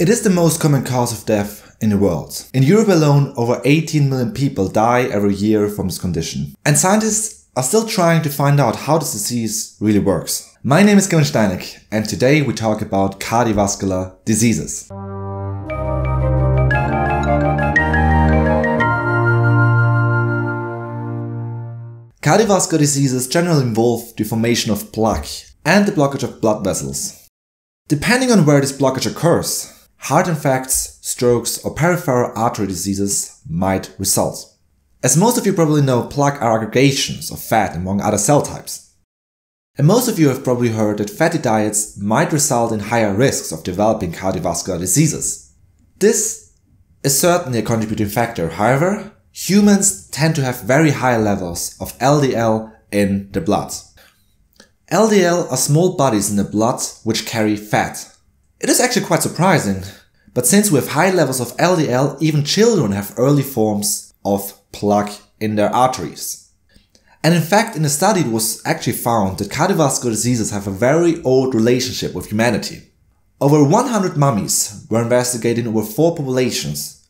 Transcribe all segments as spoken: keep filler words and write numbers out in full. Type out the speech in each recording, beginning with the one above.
It is the most common cause of death in the world. In Europe alone, over eighteen million people die every year from this condition. And scientists are still trying to find out how this disease really works. My name is Clemens Steinek, and today we talk about cardiovascular diseases. Cardiovascular diseases generally involve the formation of plaque and the blockage of blood vessels. Depending on where this blockage occurs, heart infarcts, strokes or peripheral artery diseases might result. As most of you probably know, plaque are aggregations of fat among other cell types. And most of you have probably heard that fatty diets might result in higher risks of developing cardiovascular diseases. This is certainly a contributing factor. However, humans tend to have very high levels of L D L in the blood. L D L are small bodies in the blood which carry fat. It is actually quite surprising, but since we have high levels of L D L, even children have early forms of plaque in their arteries. And in fact, in a study it was actually found that cardiovascular diseases have a very old relationship with humanity. Over one hundred mummies were investigated in over four populations.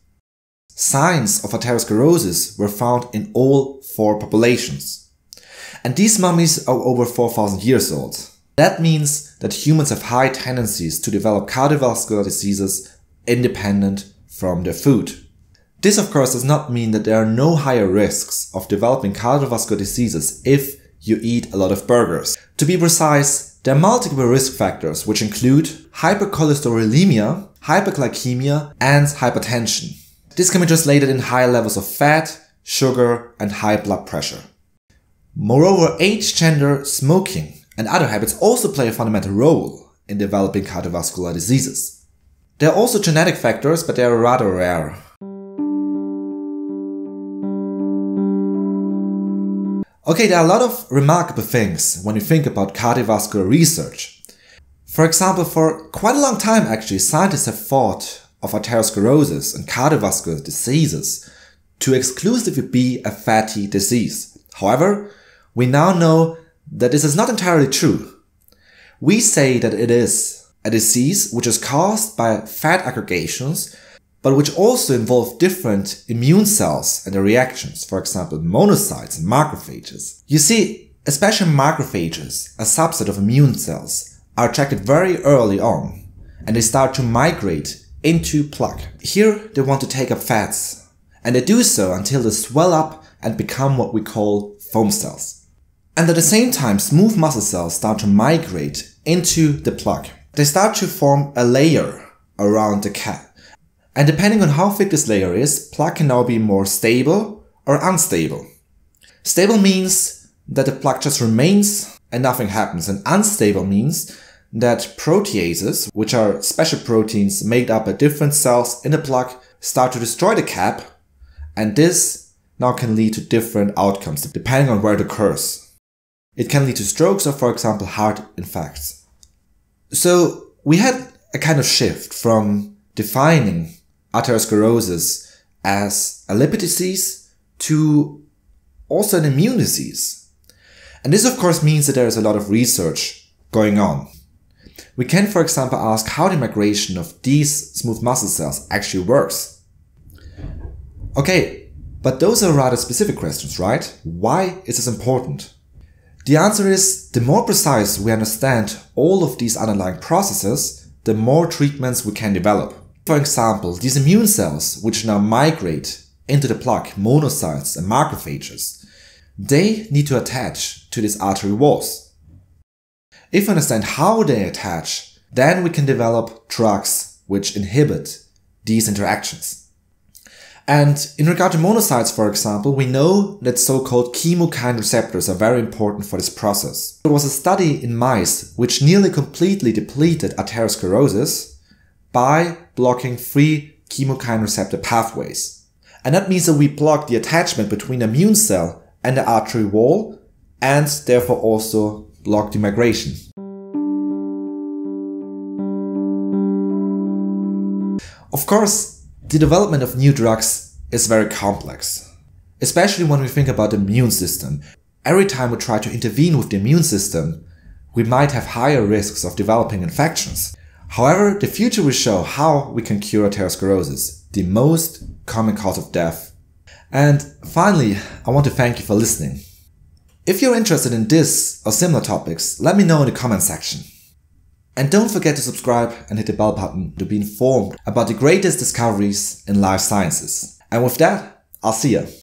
Signs of atherosclerosis were found in all four populations. And these mummies are over four thousand years old. That means that humans have high tendencies to develop cardiovascular diseases independent from their food. This of course does not mean that there are no higher risks of developing cardiovascular diseases if you eat a lot of burgers. To be precise, there are multiple risk factors which include hypercholesterolemia, hyperglycemia and hypertension. This can be translated in high levels of fat, sugar and high blood pressure. Moreover, age, gender, smoking and other habits also play a fundamental role in developing cardiovascular diseases. There are also genetic factors, but they are rather rare. Okay, there are a lot of remarkable things when you think about cardiovascular research. For example, for quite a long time actually, scientists have thought of atherosclerosis and cardiovascular diseases to exclusively be a fatty disease. However, we now know that this is not entirely true. We say that it is a disease which is caused by fat aggregations, but which also involve different immune cells and their reactions, for example monocytes and macrophages. You see, especially macrophages, a subset of immune cells, are attracted very early on and they start to migrate into plaque. Here they want to take up fats, and they do so until they swell up and become what we call foam cells. And at the same time, smooth muscle cells start to migrate into the plaque. They start to form a layer around the cap. And depending on how thick this layer is, plaque can now be more stable or unstable. Stable means that the plaque just remains and nothing happens, and unstable means that proteases, which are special proteins made up of different cells in the plaque, start to destroy the cap, and this now can lead to different outcomes depending on where it occurs. It can lead to strokes or, for example, heart infarcts. So we had a kind of shift from defining atherosclerosis as a lipid disease to also an immune disease. And this of course means that there is a lot of research going on. We can, for example, ask how the migration of these smooth muscle cells actually works. Okay, but those are rather specific questions, right? Why is this important? The answer is, the more precise we understand all of these underlying processes, the more treatments we can develop. For example, these immune cells, which now migrate into the plaque, monocytes and macrophages, they need to attach to these artery walls. If we understand how they attach, then we can develop drugs which inhibit these interactions. And in regard to monocytes, for example, we know that so-called chemokine receptors are very important for this process. There was a study in mice which nearly completely depleted atherosclerosis by blocking three chemokine receptor pathways. And that means that we block the attachment between the immune cell and the artery wall, and therefore also block the migration. Of course, the development of new drugs is very complex, especially when we think about the immune system. Every time we try to intervene with the immune system, we might have higher risks of developing infections. However, the future will show how we can cure atherosclerosis, the most common cause of death. And finally, I want to thank you for listening. If you're interested in this or similar topics, let me know in the comment section. And don't forget to subscribe and hit the bell button to be informed about the greatest discoveries in life sciences. And with that, I'll see ya.